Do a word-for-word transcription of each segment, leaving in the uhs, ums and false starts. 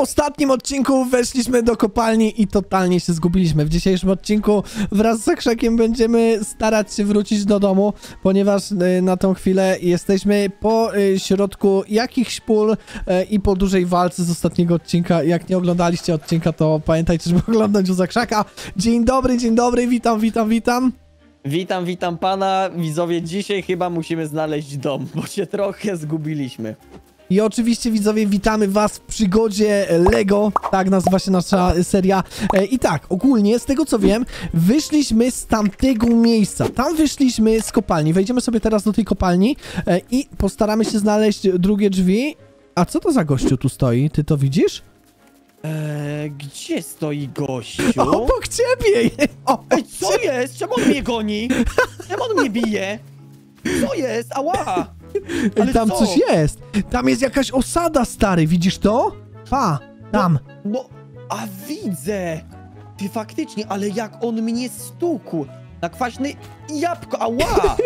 ostatnim odcinku weszliśmy do kopalni i totalnie się zgubiliśmy. W dzisiejszym odcinku wraz z Zakrzakiem będziemy starać się wrócić do domu, ponieważ na tą chwilę jesteśmy po środku jakichś pól i po dużej walce z ostatniego odcinka. Jak nie oglądaliście odcinka, to pamiętajcie, żeby oglądać u Zakrzaka. Dzień dobry, dzień dobry, witam, witam, witam. Witam, witam pana. Widzowie, dzisiaj chyba musimy znaleźć dom, bo się trochę zgubiliśmy. I oczywiście, widzowie, witamy was w przygodzie LEGO, tak nazywa się nasza seria. I tak, ogólnie, z tego co wiem, wyszliśmy z tamtego miejsca. Tam wyszliśmy z kopalni. Wejdziemy sobie teraz do tej kopalni i postaramy się znaleźć drugie drzwi. A co to za gościu tu stoi? Ty to widzisz? Eee, gdzie stoi gościu? Obok ciebie! Obok Ej, co ciebie. jest? Czemu on mnie goni? Czemu on mnie bije? Co jest? Ała! Ale tam co? coś jest. Tam jest jakaś osada, stary. Widzisz to? Pa, tam. No, no, a widzę. Ty faktycznie, ale jak on mnie stukł. Na kwaśny jabłko, ała!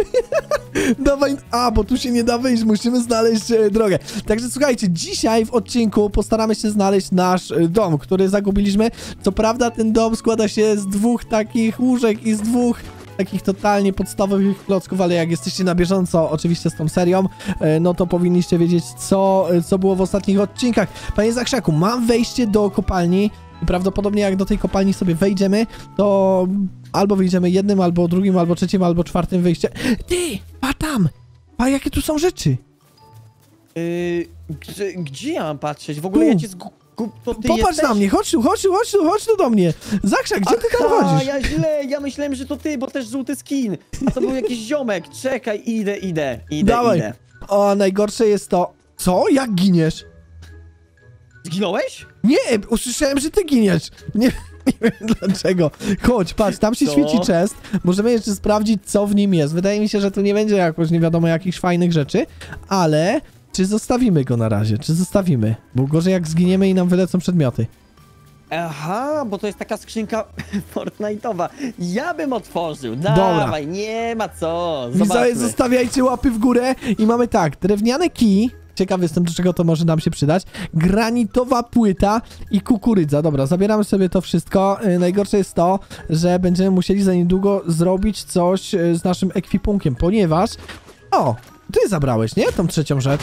Dawaj, a, bo tu się nie da wyjść, musimy znaleźć e, drogę. Także słuchajcie, dzisiaj w odcinku postaramy się znaleźć nasz e, dom, który zagubiliśmy. Co prawda ten dom składa się z dwóch takich łóżek i z dwóch takich totalnie podstawowych klocków, ale jak jesteście na bieżąco oczywiście z tą serią, no to powinniście wiedzieć, co, co było w ostatnich odcinkach. Panie Zakrzaku, mam wejście do kopalni i prawdopodobnie jak do tej kopalni sobie wejdziemy, to albo wyjdziemy jednym, albo drugim, albo trzecim, albo czwartym wyjściem. Ty, pa tam! Pa, jakie tu są rzeczy? Yy, gdzie, gdzie ja mam patrzeć? W ogóle tu. ja cię zgu... To ty Popatrz jesteś? na mnie, chodź tu, chodź tu, chodź tu, chodź tu do mnie. Zakrzak, gdzie Aha, ty tam chodzisz? ja źle, ja myślałem, że to ty, bo też żółty skin. A to był jakiś ziomek. Czekaj, idę, idę, idę, Dawaj. idę. O, najgorsze jest to... Co? Jak giniesz? Zginąłeś? Nie, usłyszałem, że ty giniesz. Nie... Nie wiem dlaczego. Chodź, patrz, tam się co? świeci chest. Możemy jeszcze sprawdzić, co w nim jest. Wydaje mi się, że tu nie będzie jakoś nie wiadomo jakichś fajnych rzeczy, ale... Czy zostawimy go na razie? Czy zostawimy? Bo gorzej jak zginiemy i nam wylecą przedmioty. Aha, bo to jest taka skrzynka Fortnite'owa. Ja bym otworzył. Dawaj, Dobra. nie ma co. Zobaczmy. Zostawiajcie łapy w górę. I mamy tak, drewniane kij. Ciekawy jestem, do czego to może nam się przydać. Granitowa płyta i kukurydza. Dobra, zabieramy sobie to wszystko. Najgorsze jest to, że będziemy musieli za niedługo zrobić coś z naszym ekwipunkiem, ponieważ... O! Ty zabrałeś, nie? Tą trzecią rzecz.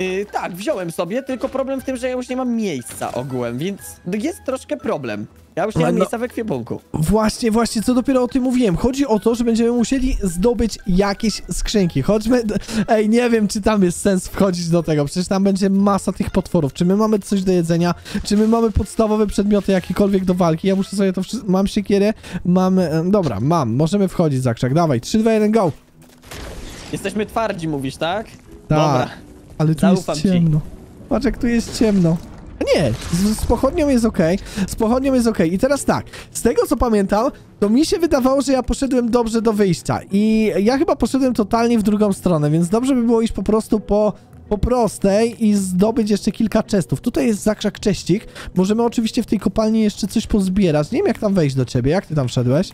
Yy, tak, wziąłem sobie, tylko problem w tym, że ja już nie mam miejsca ogółem, więc jest troszkę problem. Ja już nie no, mam miejsca w ekwipunku. Właśnie, właśnie, co dopiero o tym mówiłem. Chodzi o to, że będziemy musieli zdobyć jakieś skrzynki. Chodźmy... Ej, nie wiem, czy tam jest sens wchodzić do tego. Przecież tam będzie masa tych potworów. Czy my mamy coś do jedzenia? Czy my mamy podstawowe przedmioty jakiekolwiek do walki? Ja muszę sobie to wszystko... Mam siekierę, mam... Dobra, mam. Możemy wchodzić, Zakrzak. Dawaj, trzy, dwa, jeden, go! Jesteśmy twardzi, mówisz, tak? Tak. Dobra. Ale tu Zaufam jest ciemno. Ci. Patrz, jak tu jest ciemno. Nie, z, z pochodnią jest okej. Okay. Z pochodnią jest okej. Okay. I teraz tak, z tego co pamiętam, to mi się wydawało, że ja poszedłem dobrze do wyjścia. I ja chyba poszedłem totalnie w drugą stronę, więc dobrze by było iść po prostu po... po prostej i zdobyć jeszcze kilka chestów. Tutaj jest Zakrzak cześcik. Możemy oczywiście w tej kopalni jeszcze coś pozbierać. Nie wiem, jak tam wejść do ciebie. Jak ty tam wszedłeś?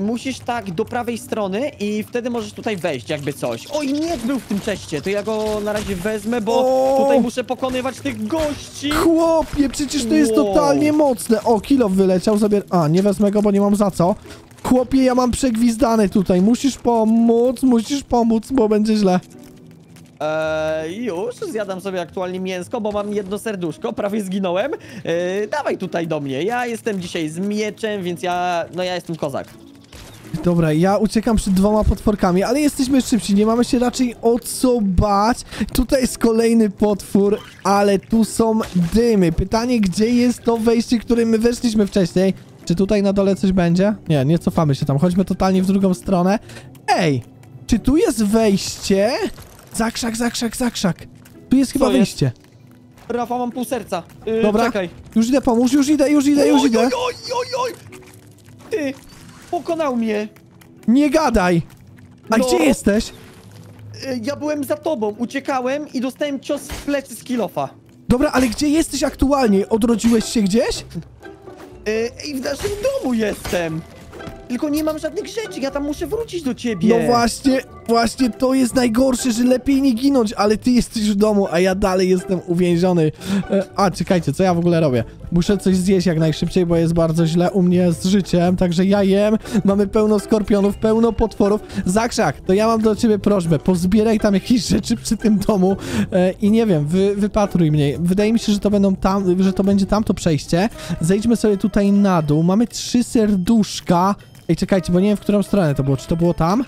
Musisz tak do prawej strony i wtedy możesz tutaj wejść jakby coś. Oj, nie był w tym czeście, to ja go na razie wezmę, bo o! tutaj muszę pokonywać tych gości. Chłopie, przecież to jest wow. totalnie mocne. O, kilo wyleciał, zabier... A, nie wezmę go, bo nie mam za co. Chłopie, ja mam przegwizdane tutaj. Musisz pomóc, musisz pomóc, bo będzie źle. Eee, już, zjadam sobie aktualnie mięsko, bo mam jedno serduszko, prawie zginąłem. Eee, dawaj tutaj do mnie, ja jestem dzisiaj z mieczem, więc ja, no ja jestem kozak. Dobra, ja uciekam przed dwoma potworkami, ale jesteśmy szybsi, nie mamy się raczej o co bać. Tutaj jest kolejny potwór, ale tu są dymy. Pytanie, gdzie jest to wejście, którym my weszliśmy wcześniej? Czy tutaj na dole coś będzie? Nie, nie cofamy się tam, chodźmy totalnie w drugą stronę. Ej, czy tu jest wejście? Zakrzak, zakrzak, zakrzak. Tu jest chyba wyjście. Rafa, mam pół serca. Yy, Dobra, czekaj. już idę pomóż, już idę, już idę, już oj, idę. Oj, oj, oj, oj. Ty. Pokonał mnie. Nie gadaj. A no, gdzie jesteś? Ja byłem za tobą, uciekałem i dostałem cios w plecy z kilofa. Dobra, ale gdzie jesteś aktualnie? Odrodziłeś się gdzieś? Ej, w naszym domu jestem. Tylko nie mam żadnych rzeczy, ja tam muszę wrócić do ciebie. No właśnie, właśnie to jest najgorsze, że lepiej nie ginąć, ale ty jesteś w domu, a ja dalej jestem uwięziony. A, czekajcie, co ja w ogóle robię? Muszę coś zjeść jak najszybciej, bo jest bardzo źle u mnie z życiem, także ja jem. Mamy pełno skorpionów, pełno potworów. Zakrzak, to ja mam do ciebie prośbę, pozbieraj tam jakieś rzeczy przy tym domu i nie wiem, wy, wypatruj mnie. Wydaje mi się, że to będą tam, że to będzie tamto przejście. Zejdźmy sobie tutaj na dół, mamy trzy serduszka. Ej, czekajcie, bo nie wiem, w którą stronę to było. Czy to było tam?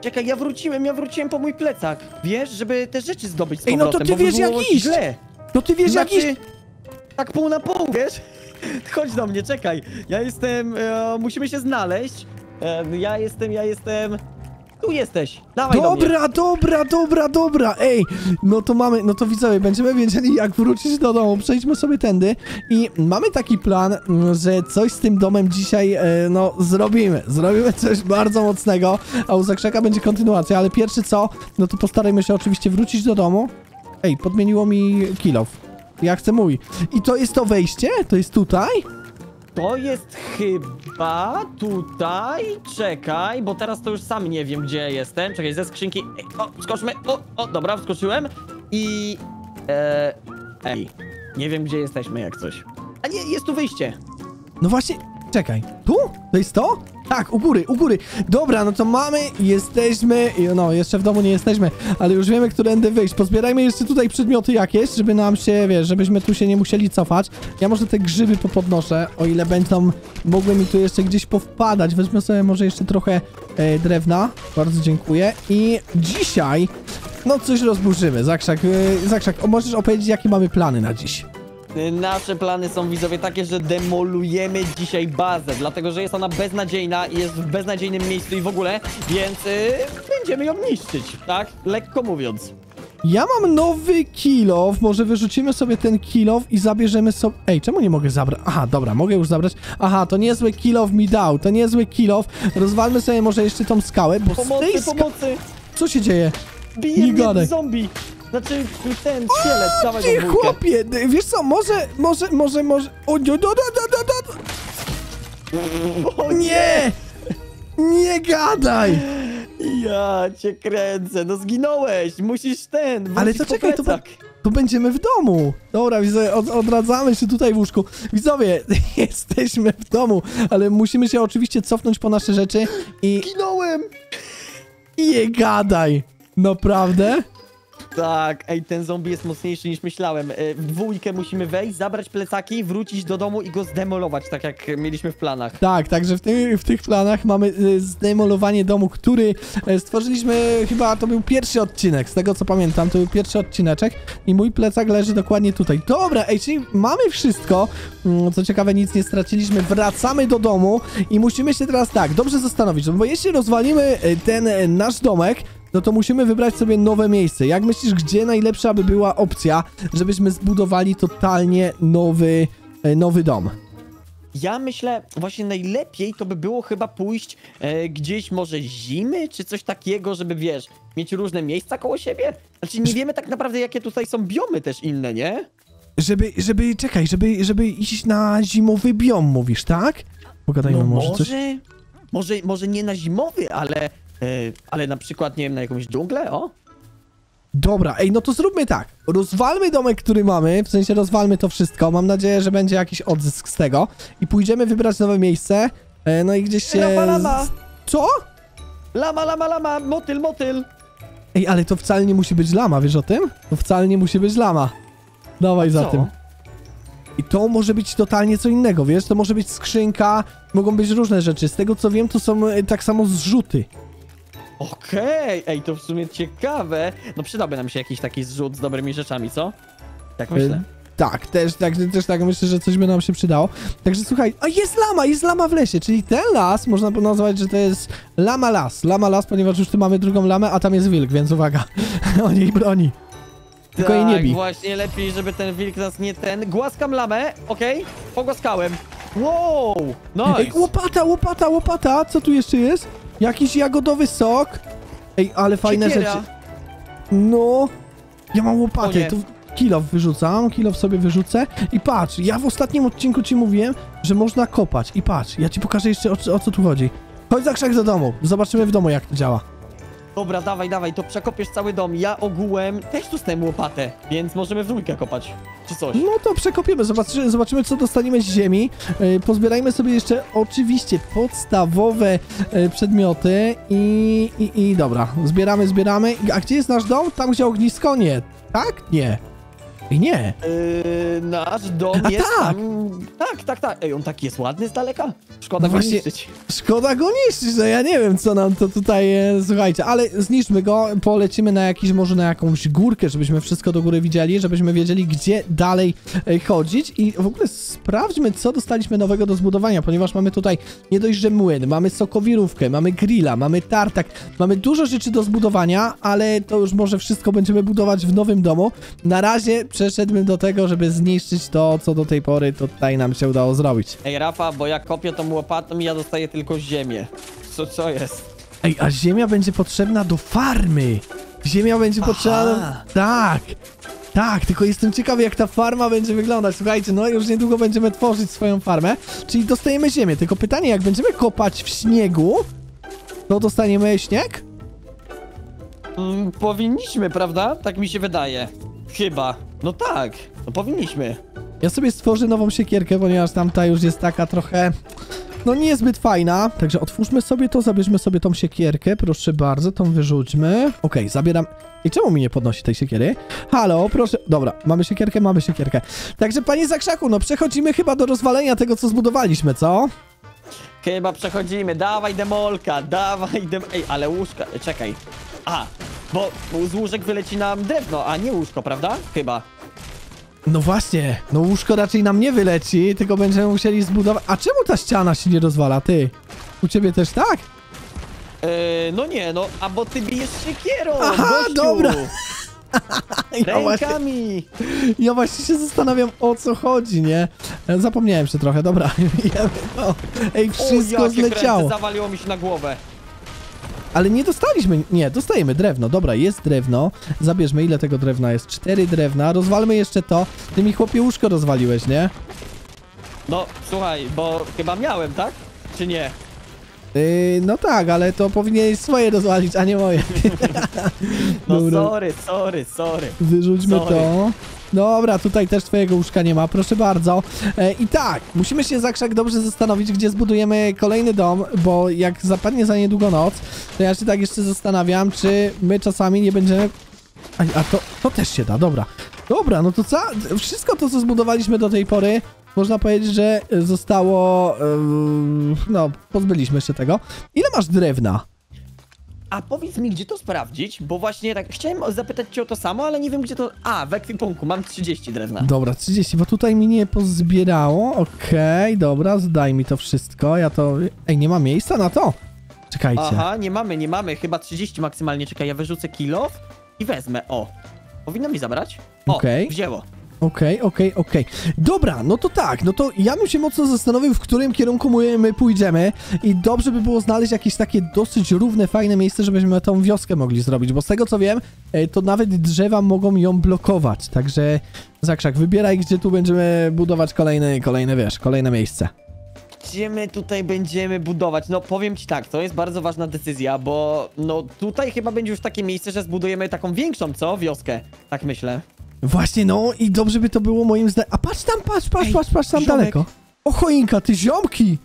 Czekaj, ja wróciłem, ja wróciłem po mój plecak. Wiesz, żeby te rzeczy zdobyć z powrotem. Ej, no to ty wiesz jak iść! No ty wiesz jak iść! Tak pół na pół, wiesz? Chodź do mnie, czekaj. Ja jestem... E, musimy się znaleźć. E, ja jestem, ja jestem... Tu jesteś, dawaj do mnie. Dobra, dobra, dobra, dobra, ej, no to mamy, no to widzowie, będziemy wiedzieli jak wrócić do domu, przejdźmy sobie tędy i mamy taki plan, że coś z tym domem dzisiaj, no, zrobimy, zrobimy coś bardzo mocnego, a u Zakrzaka będzie kontynuacja, ale pierwszy co, no to postarajmy się oczywiście wrócić do domu. Ej, podmieniło mi kilof, ja chcę mój. I to jest to wejście, to jest tutaj? To jest chyba tutaj, czekaj, bo teraz to już sam nie wiem, gdzie jestem. Czekaj, ze skrzynki, ej, o, skoczmy, o, o, dobra, wskoczyłem i... E, ej, nie wiem, gdzie jesteśmy jak coś. A nie, jest tu wyjście. No właśnie, czekaj, tu? To jest to? Tak, u góry, u góry. Dobra, no to mamy, jesteśmy, no jeszcze w domu nie jesteśmy, ale już wiemy, którędy wyjść. Pozbierajmy jeszcze tutaj przedmioty jakieś, żeby nam się, wiesz, żebyśmy tu się nie musieli cofać. Ja może te grzyby popodnoszę, o ile będą mogły mi tu jeszcze gdzieś powpadać. Weźmy sobie może jeszcze trochę e, drewna. Bardzo dziękuję. I dzisiaj, no coś rozburzymy. Zakrzak, e, Zakrzak, o, możesz opowiedzieć, jakie mamy plany na dziś? Nasze plany są, widzowie, takie, że demolujemy dzisiaj bazę, dlatego że jest ona beznadziejna i jest w beznadziejnym miejscu i w ogóle, więc yy, będziemy ją niszczyć, tak? Lekko mówiąc. Ja mam nowy kilof, może wyrzucimy sobie ten kilof i zabierzemy sobie... Ej, czemu nie mogę zabrać? Aha, dobra, mogę już zabrać. Aha, to niezły kilof mi dał, to niezły kilof. Rozwalmy sobie może jeszcze tą skałę, bo pomocy, z tej ska... Pomocy. Co się dzieje? Bije mnie zombie. Znaczy, ten szkielet, dawaj do bójkę. Chłopie, wiesz co, może, może, może, może... O, do, do, do, do, do. O nie! Nie gadaj! Ja cię kręcę, no zginąłeś, musisz ten... Ale to czekaj, to, to będziemy w domu. Dobra, widzowie, od, odradzamy się tutaj w łóżku. Widzowie, jesteśmy w domu, ale musimy się oczywiście cofnąć po nasze rzeczy i... Zginąłem! Nie gadaj! Naprawdę? Tak, ej, ten zombie jest mocniejszy niż myślałem. W dwójkę musimy wejść, zabrać plecaki, wrócić do domu i go zdemolować, tak jak mieliśmy w planach. Tak, także w, ty w tych planach mamy zdemolowanie domu, który stworzyliśmy, chyba to był pierwszy odcinek, z tego co pamiętam, to był pierwszy odcineczek i mój plecak leży dokładnie tutaj. Dobra, ej, czyli mamy wszystko, co ciekawe nic nie straciliśmy, wracamy do domu i musimy się teraz tak, dobrze zastanowić, bo jeśli rozwalimy ten nasz domek, no to musimy wybrać sobie nowe miejsce. Jak myślisz, gdzie najlepsza by była opcja, żebyśmy zbudowali totalnie nowy, nowy dom? Ja myślę, właśnie najlepiej to by było chyba pójść e, gdzieś może zimy, czy coś takiego, żeby, wiesz, mieć różne miejsca koło siebie? Znaczy nie wiemy tak naprawdę, jakie tutaj są biomy też inne, nie? Żeby, żeby, czekaj, żeby, żeby iść na zimowy biom, mówisz, tak? Pogadajmy no może, może coś. Może, może nie na zimowy, ale... Yy, ale na przykład, nie wiem, na jakąś dżunglę, o? Dobra, ej, no to zróbmy tak. Rozwalmy domek, który mamy, w sensie rozwalmy to wszystko. Mam nadzieję, że będzie jakiś odzysk z tego. I pójdziemy wybrać nowe miejsce. Yy, no i gdzieś się... Lama, lama. Co? Lama, lama, lama, motyl, motyl. Ej, ale to wcale nie musi być lama, wiesz o tym? To wcale nie musi być lama. Dawaj za tym. I to może być totalnie co innego, wiesz? To może być skrzynka, mogą być różne rzeczy. Z tego co wiem, to są tak samo zrzuty. Okej, okay. Ej, to w sumie ciekawe. No przydałby nam się jakiś taki zrzut z dobrymi rzeczami, co? Tak myślę. E, tak, też tak, też tak myślę, że coś by nam się przydało. Także słuchaj, a jest lama, jest lama w lesie, czyli ten las można nazwać, że to jest lama las. Lama las, ponieważ już tu mamy drugą lamę, a tam jest wilk, więc uwaga, o niej broni. Tylko tak, jej nie bij. Właśnie, lepiej, żeby ten wilk nas nie ten... Głaskam lamę, okej, okay. Pogłaskałem. Wow, nice. Ej, łopata, łopata, łopata, co tu jeszcze jest? Jakiś jagodowy sok. Ej, ale fajne Siekiera. Rzeczy. No. Ja mam łopatę. To, kilof wyrzucam, kilof sobie wyrzucę i patrz, ja w ostatnim odcinku ci mówiłem, że można kopać i patrz, ja ci pokażę jeszcze o, o co tu chodzi. Chodź za krzak do domu, zobaczymy w domu jak to działa. Dobra, dawaj, dawaj, to przekopiesz cały dom. Ja ogółem też tu stałem łopatę, więc możemy w dwójkę kopać, czy coś. No to przekopiemy, zobaczy, zobaczymy, co dostaniemy z ziemi. Yy, pozbierajmy sobie jeszcze oczywiście podstawowe yy, przedmioty i, i, i dobra, zbieramy, zbieramy. A gdzie jest nasz dom? Tam, gdzie ognisko? Nie. Tak? Nie. I nie. Yy, nasz dom A jest tak. Tam... tak, tak, tak. Ej, on taki jest ładny z daleka. Szkoda no go właśnie, niszczyć. Szkoda go niszczyć, no ja nie wiem, co nam to tutaj... E, słuchajcie, ale zniszczmy go, polecimy na jakiś, może na jakąś górkę, żebyśmy wszystko do góry widzieli, żebyśmy wiedzieli, gdzie dalej e, chodzić i w ogóle sprawdźmy, co dostaliśmy nowego do zbudowania, ponieważ mamy tutaj nie dość, że młyn, mamy sokowirówkę, mamy grilla, mamy tartak, mamy dużo rzeczy do zbudowania, ale to już może wszystko będziemy budować w nowym domu. Na razie przeszedłbym do tego, żeby zniszczyć to, co do tej pory tutaj nam się udało zrobić. Ej, Rafa, bo ja kopię tą łopatą i ja dostaję tylko ziemię. Co, co jest? Ej, a ziemia będzie potrzebna do farmy. Ziemia będzie Aha. potrzebna... Tak. Tak, tylko jestem ciekawy, jak ta farma będzie wyglądać. Słuchajcie, no już niedługo będziemy tworzyć swoją farmę, czyli dostajemy ziemię. Tylko pytanie, jak będziemy kopać w śniegu, to dostaniemy śnieg? Mm, powinniśmy, prawda? Tak mi się wydaje. Chyba. No tak, no powinniśmy. Ja sobie stworzę nową siekierkę, ponieważ tamta już jest taka trochę, no niezbyt fajna. Także otwórzmy sobie to, zabierzmy sobie tą siekierkę, proszę bardzo, tą wyrzućmy. Okej, okay, zabieram... I czemu mi nie podnosi tej siekiery? Halo, proszę... Dobra, mamy siekierkę, mamy siekierkę. Także panie Zakrzaku, no przechodzimy chyba do rozwalenia tego, co zbudowaliśmy, co? Chyba przechodzimy, dawaj demolka, dawaj dem... Ej, ale łóżka, czekaj. Aha. Bo z łóżek wyleci nam drewno, a nie łóżko, prawda? Chyba. No właśnie, no łóżko raczej nam nie wyleci, tylko będziemy musieli zbudować... A czemu ta ściana się nie rozwala, ty? U ciebie też tak? Yy, no nie, no, a bo ty bijesz siekierą, Aha, gościu. Dobra. Ja Rękami! Właśnie, ja właśnie się zastanawiam, o co chodzi, nie? Zapomniałem się trochę, dobra. No. Ej, wszystko o, zleciało. Kręce, zawaliło mi się na głowę. Ale nie dostaliśmy, nie, dostajemy drewno, dobra, jest drewno, zabierzmy, ile tego drewna jest, cztery drewna, rozwalmy jeszcze to, ty mi chłopie łóżko rozwaliłeś, nie? No, słuchaj, bo chyba miałem, tak? Czy nie? Yy, no tak, ale to powinieneś swoje rozwalić, a nie moje. No dobra. sorry, sorry, sorry. Wyrzućmy sorry. to. Dobra, tutaj też twojego łóżka nie ma, proszę bardzo. E, I tak, musimy się Zakrzak dobrze zastanowić, gdzie zbudujemy kolejny dom, bo jak zapadnie za niedługo noc, to ja się tak jeszcze zastanawiam, czy my czasami nie będziemy... A, a to, to też się da, dobra. Dobra, no to co? Wszystko to, co zbudowaliśmy do tej pory, można powiedzieć, że zostało... Yy, no, pozbyliśmy się tego. Ile masz drewna? A powiedz mi, gdzie to sprawdzić, bo właśnie tak chciałem zapytać cię o to samo, ale nie wiem, gdzie to... A, w ekwipunku, mam trzydzieści drewna. Dobra, trzydzieści, bo tutaj mi nie pozbierało. Okej, okay, dobra, zdaj mi to wszystko, ja to... Ej, nie ma miejsca na to? Czekajcie. Aha, nie mamy, nie mamy, chyba trzydzieści maksymalnie, czekaj, ja wyrzucę kilo i wezmę, o. Powinno mi zabrać? O, okay. Wzięło. Okej, okay, okej, okay, okej. Okay. Dobra, no to tak, no to ja bym się mocno zastanowił, w którym kierunku my, my pójdziemy i dobrze by było znaleźć jakieś takie dosyć równe, fajne miejsce, żebyśmy tą wioskę mogli zrobić, bo z tego co wiem, to nawet drzewa mogą ją blokować, także Zakrzak, wybieraj, gdzie tu będziemy budować kolejne, kolejne, wiesz, kolejne miejsce. Gdzie my tutaj będziemy budować? No powiem ci tak, to jest bardzo ważna decyzja, bo no tutaj chyba będzie już takie miejsce, że zbudujemy taką większą, co? Wioskę, tak myślę. Właśnie, no i dobrze by to było moim zdaniem. A patrz tam, patrz, patrz, Ej, patrz, patrz tam ziomek. daleko. O choinka, ty ziomki!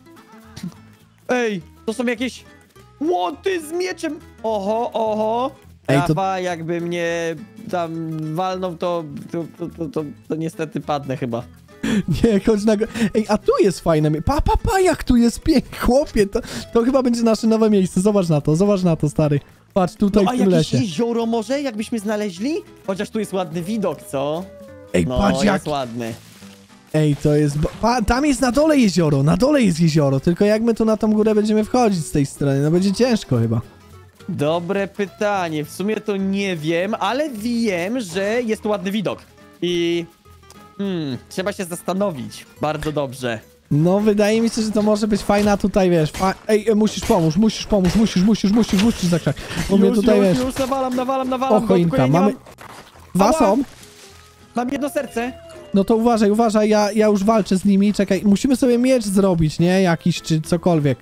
Ej, to są jakieś łoty z mieczem. Oho, oho. Ej, to... Rafa, jakby mnie tam walną, to to, to, to, to to niestety padnę chyba. Nie, chodź na... Ej, a tu jest fajne miejsce. Pa, pa, pa, jak tu jest pięknie, chłopie. To, to chyba będzie nasze nowe miejsce. Zobacz na to, zobacz na to, stary. Patrz, tutaj no, w tym lesie. A jakieś jezioro może, jakbyśmy znaleźli? Chociaż tu jest ładny widok, co? Ej, no, patrz jak... jest ładny. Ej, to jest... Pa, tam jest na dole jezioro, na dole jest jezioro. Tylko jak my tu na tą górę będziemy wchodzić z tej strony? No będzie ciężko chyba. Dobre pytanie. W sumie to nie wiem, ale wiem, że jest ładny widok. I... Hmm, trzeba się zastanowić. Bardzo dobrze. No, wydaje mi się, że to może być fajna tutaj, wiesz, fa... Ej, musisz pomóc, musisz pomóc, musisz, musisz, musisz, musisz, Zakrzak. Bo mnie tutaj, już, wiesz... Już, już, nawalam, nawalam, nawalam, O, choinka, mamy... Dwa są. Mam jedno serce. No to uważaj, uważaj, ja, ja już walczę z nimi, czekaj. Musimy sobie miecz zrobić, nie? Jakiś czy cokolwiek.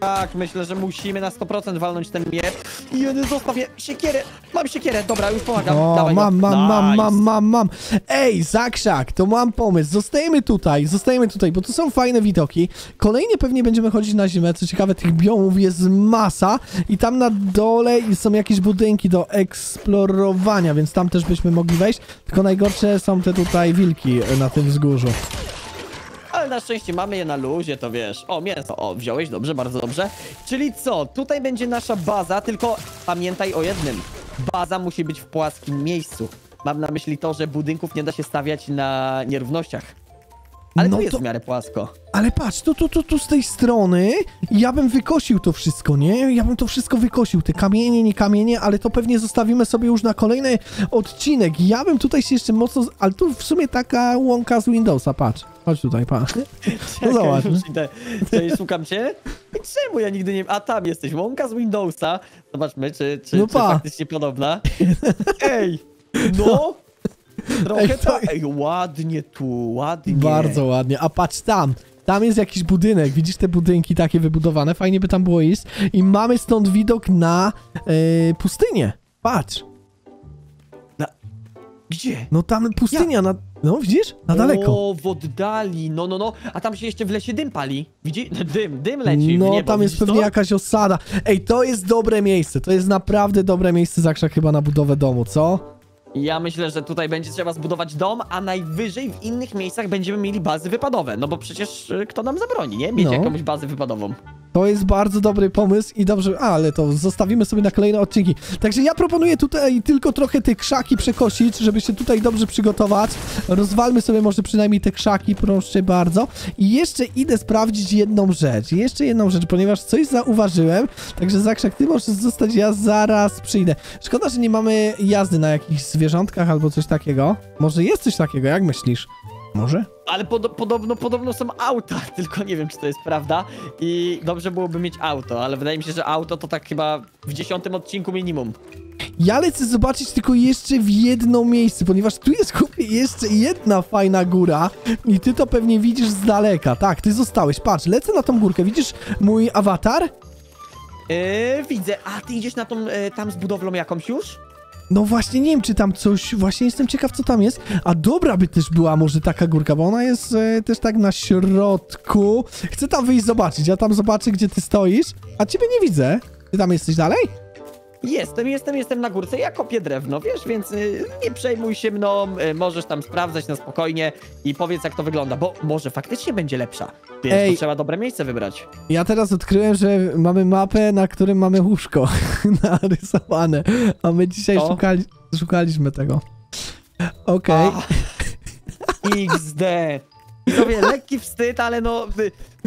Tak, myślę, że musimy na sto procent walnąć ten miecz. I zostaw je, siekierę, mam siekierę, dobra, już pomagam. O, dawaj, mam, no. mam, mam, nice. mam, mam, mam. Ej, Zakrzak, to mam pomysł, zostajemy tutaj, zostajemy tutaj, bo tu są fajne widoki. Kolejnie pewnie będziemy chodzić na zimę, co ciekawe, tych biomów jest masa. I tam na dole są jakieś budynki do eksplorowania, więc tam też byśmy mogli wejść. Tylko najgorsze są te tutaj wilki na tym wzgórzu. Ale na szczęście mamy je na luzie, to wiesz. O, mięso, o, wziąłeś, dobrze, bardzo dobrze. Czyli co, tutaj będzie nasza baza, tylko pamiętaj o jednym. Baza musi być w płaskim miejscu. Mam na myśli to, że budynków nie da się stawiać na nierównościach. Ale no to jest w miarę płasko. Ale patrz, tu, tu, tu, tu z tej strony ja bym wykosił to wszystko, nie? Ja bym to wszystko wykosił, te kamienie, nie kamienie, ale to pewnie zostawimy sobie już na kolejny odcinek. Ja bym tutaj się jeszcze mocno... Z... Ale tu w sumie taka łąka z Windowsa, patrz. Chodź tutaj, patrz. No zobacz. Cześć, szukam cię? Czemu ja nigdy nie... A tam jesteś, łąka z Windowsa. Zobaczmy, czy, czy, no czy faktycznie podobna. Ej, no... Trochę ej, to... ej, ładnie tu, ładnie. Bardzo ładnie, a patrz tam, tam jest jakiś budynek, widzisz te budynki takie wybudowane, fajnie by tam było iść i mamy stąd widok na yy, pustynię, patrz. Na... Gdzie? No tam pustynia, ja. na... no widzisz? Na daleko. O, w oddali, no, no, no, a tam się jeszcze w lesie dym pali, widzisz? Dym, dym leci. No w niebo, tam jest pewnie to? jakaś osada. Ej, to jest dobre miejsce, to jest naprawdę dobre miejsce, Zakrzak, chyba na budowę domu, co? Ja myślę, że tutaj będzie trzeba zbudować dom, a najwyżej w innych miejscach będziemy mieli bazy wypadowe. No bo przecież kto nam zabroni, nie? Mieć no. jakąś bazę wypadową. To jest bardzo dobry pomysł i dobrze, a, ale to zostawimy sobie na kolejne odcinki. Także ja proponuję tutaj tylko trochę te krzaki przekosić, żeby się tutaj dobrze przygotować. Rozwalmy sobie może przynajmniej te krzaki, proszę bardzo. I jeszcze idę sprawdzić jedną rzecz, jeszcze jedną rzecz, ponieważ coś zauważyłem. Także Zakrzak, ty możesz zostać, ja zaraz przyjdę. Szkoda, że nie mamy jazdy na jakichś zwierzątkach albo coś takiego. Może jest coś takiego, jak myślisz? Może? Ale pod, podobno, podobno są auta, tylko nie wiem, czy to jest prawda. I dobrze byłoby mieć auto, ale wydaje mi się, że auto to tak chyba w dziesiątym odcinku minimum. Ja lecę zobaczyć tylko jeszcze w jedno miejsce, ponieważ tu jest jeszcze jedna fajna góra i ty to pewnie widzisz z daleka. Tak, ty zostałeś. Patrz, lecę na tą górkę. Widzisz mój awatar? Yy, widzę. A ty idziesz na tą, yy, tam z budowlą jakąś już? No właśnie, nie wiem, czy tam coś... Właśnie jestem ciekaw, co tam jest. A dobra by też była może taka górka, bo ona jest e, też tak na środku. Chcę tam wyjść zobaczyć. Ja tam zobaczę, gdzie ty stoisz. A ciebie nie widzę. Ty tam jesteś dalej? Jestem, jestem, jestem na górce. Ja kopię drewno, wiesz, więc y, nie przejmuj się mną. Y, możesz tam sprawdzać na spokojnie i powiedz, jak to wygląda, bo może faktycznie będzie lepsza. Więc Ej, to trzeba dobre miejsce wybrać. Ja teraz odkryłem, że mamy mapę, na którym mamy łóżko narysowane, a my dzisiaj szukali, szukaliśmy tego. Okej. Okay. iks de. I sobie lekki wstyd, ale no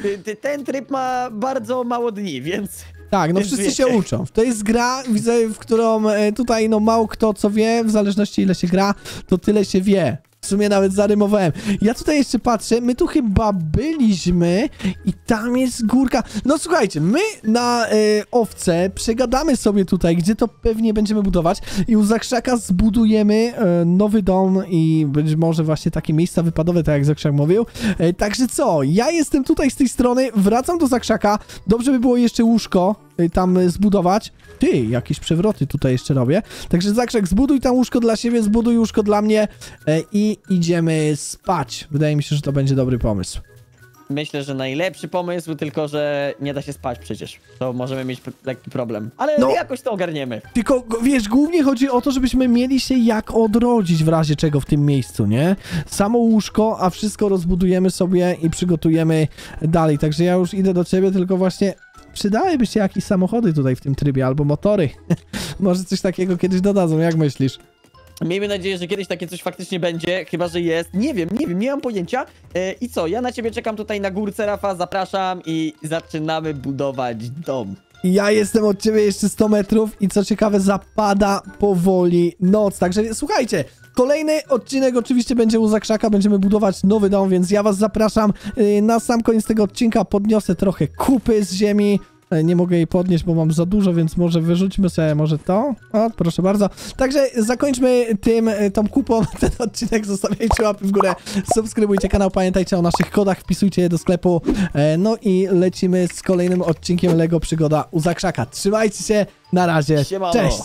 y, y, ten tryb ma bardzo mało dni, więc... Tak, no wszyscy się uczą. To jest gra, widzę, w którą tutaj no mało kto co wie, w zależności ile się gra, to tyle się wie. W sumie nawet zarymowałem. Ja tutaj jeszcze patrzę, my tu chyba byliśmy i tam jest górka. No słuchajcie, my na e, owce przegadamy sobie tutaj, gdzie to pewnie będziemy budować i u Zakrzaka zbudujemy e, nowy dom i być może właśnie takie miejsca wypadowe, tak jak Zakrzak mówił. E, także co, ja jestem tutaj z tej strony, wracam do Zakrzaka, dobrze by było jeszcze łóżko e, tam zbudować. Ty, jakieś przewroty tutaj jeszcze robię. Także Zakrzak, zbuduj tam łóżko dla siebie, zbuduj łóżko dla mnie e, i idziemy spać. Wydaje mi się, że to będzie dobry pomysł. Myślę, że najlepszy pomysł, tylko że nie da się spać przecież. To możemy mieć lekki problem. Ale no, jakoś to ogarniemy. Tylko, wiesz, głównie chodzi o to, żebyśmy mieli się jak odrodzić w razie czego w tym miejscu, nie? Samo łóżko, a wszystko rozbudujemy sobie i przygotujemy dalej. Także ja już idę do ciebie, tylko właśnie... Przydałyby się jakieś samochody tutaj w tym trybie, albo motory. Może coś takiego kiedyś dodadzą, jak myślisz? Miejmy nadzieję, że kiedyś takie coś faktycznie będzie, chyba że jest. Nie wiem, nie wiem, nie mam pojęcia. E, I co, ja na ciebie czekam tutaj na górce, Rafa, zapraszam i zaczynamy budować dom. Ja jestem od ciebie jeszcze sto metrów i co ciekawe zapada powoli noc, także słuchajcie... Kolejny odcinek oczywiście będzie u Zakrzaka, będziemy budować nowy dom, więc ja was zapraszam. Na sam koniec tego odcinka podniosę trochę kupy z ziemi, Nie mogę jej podnieść, bo mam za dużo, więc może wyrzućmy sobie może to. O, proszę bardzo. Także zakończmy tym, tą kupą ten odcinek. Zostawiajcie łapy w górę, subskrybujcie kanał, pamiętajcie o naszych kodach, wpisujcie je do sklepu. No i lecimy z kolejnym odcinkiem LEGO Przygoda u Zakrzaka. Trzymajcie się, na razie, cześć!